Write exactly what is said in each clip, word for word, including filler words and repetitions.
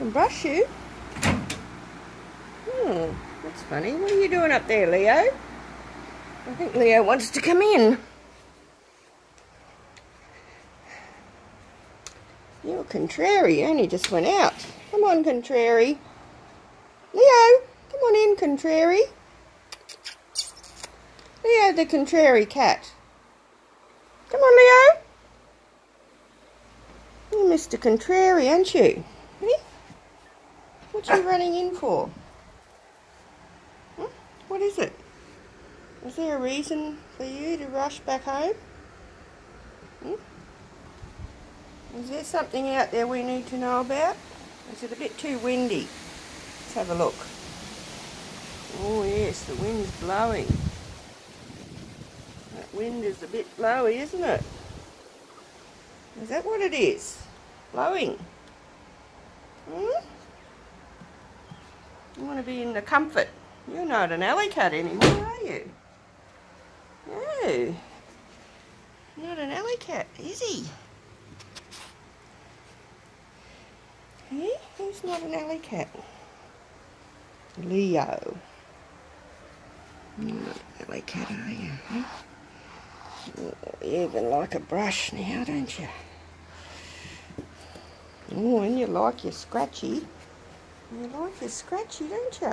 and brush you. Hmm, that's funny. What are you doing up there, Leo? I think Leo wants to come in. You're contrary, you only just went out. Come on, contrary. Leo, come on in, contrary. Leo the contrary cat. Come on, Leo. You're Mister Contrary, aren't you? Hey? What are you running in for? Hmm? What is it? Is there a reason for you to rush back home? Hmm? Is there something out there we need to know about? Is it a bit too windy? Let's have a look. Oh yes, the wind's blowing. That wind is a bit blowy, isn't it? Is that what it is? Blowing? Hmm? You want to be in the comfort. You're not an alley cat anymore, are you? No. Not an alley cat, is he? He? He's not an alley cat. Leo. You're not an alley cat, are you? Huh? You even like a brush now, don't you? Oh, and you like your scratchy. You like your scratchy, don't you?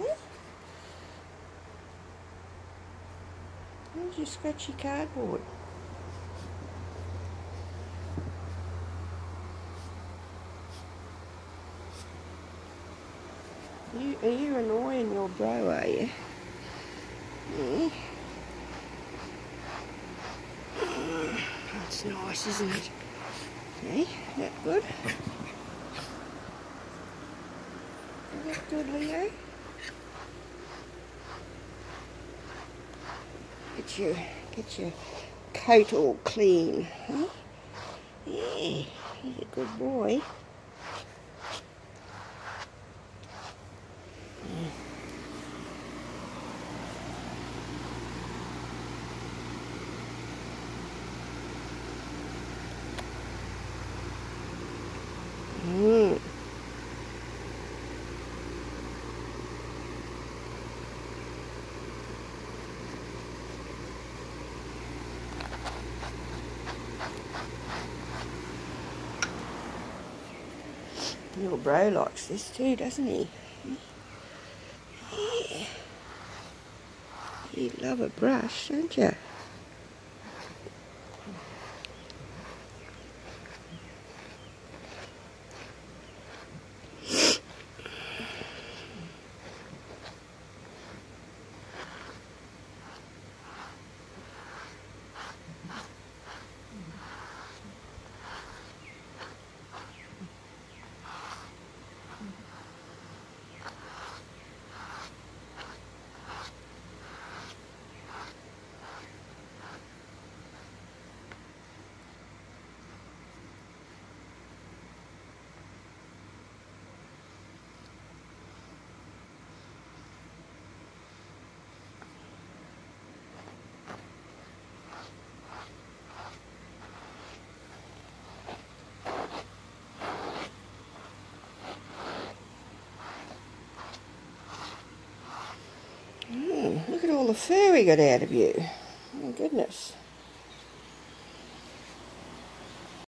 Yeah? Where's your scratchy cardboard? You, are you annoying your bro, are you? Yeah. That's nice, isn't it? Okay, that good? Is that good, Leo? Get your, get your coat all clean, huh? Yeah, he's a good boy. Mm. Your bro likes this too, doesn't he? Yeah. You love a brush, don't you? Look at all the fur we got out of you. My goodness.